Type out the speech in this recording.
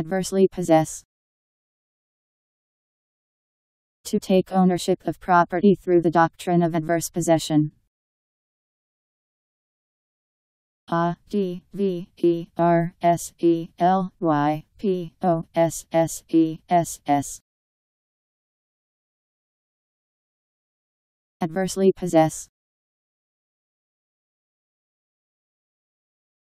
Adversely possess. To take ownership of property through the doctrine of adverse possession. ADVERSELYPOSSESS. Adversely possess.